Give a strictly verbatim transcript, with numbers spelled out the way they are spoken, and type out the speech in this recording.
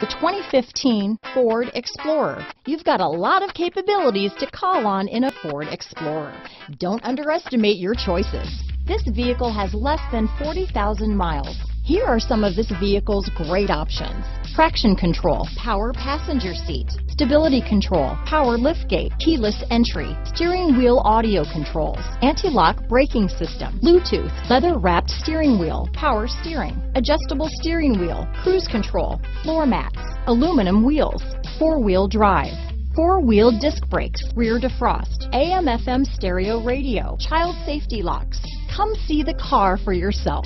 The twenty fifteen Ford Explorer. You've got a lot of capabilities to call on in a Ford Explorer. Don't underestimate your choices. This vehicle has less than forty thousand miles. Here are some of this vehicle's great options. Traction control, power passenger seat, stability control, power liftgate, keyless entry, steering wheel audio controls, anti-lock braking system, Bluetooth, leather-wrapped steering wheel, power steering, adjustable steering wheel, cruise control, floor mats, aluminum wheels, four-wheel drive, four-wheel disc brakes, rear defrost, A M F M stereo radio, child safety locks. Come see the car for yourself.